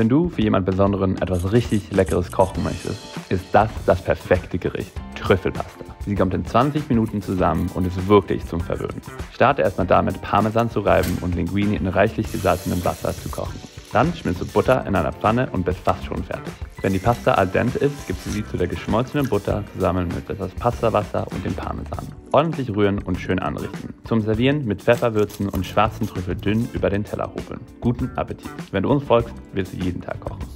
Wenn du für jemand Besonderen etwas richtig Leckeres kochen möchtest, ist das perfekte Gericht, Trüffelpasta. Sie kommt in 20 Minuten zusammen und ist wirklich zum Verwöhnen. Starte erstmal damit, Parmesan zu reiben und Linguine in reichlich gesalzenem Wasser zu kochen. Dann schmilzt du Butter in einer Pfanne und bist fast schon fertig. Wenn die Pasta al dente ist, gibst du sie zu der geschmolzenen Butter zusammen mit etwas Pastawasser und dem Parmesan. Ordentlich rühren und schön anrichten. Zum Servieren mit Pfeffer würzen und schwarzen Trüffel dünn über den Teller hobeln. Guten Appetit! Wenn du uns folgst, wirst du jeden Tag kochen.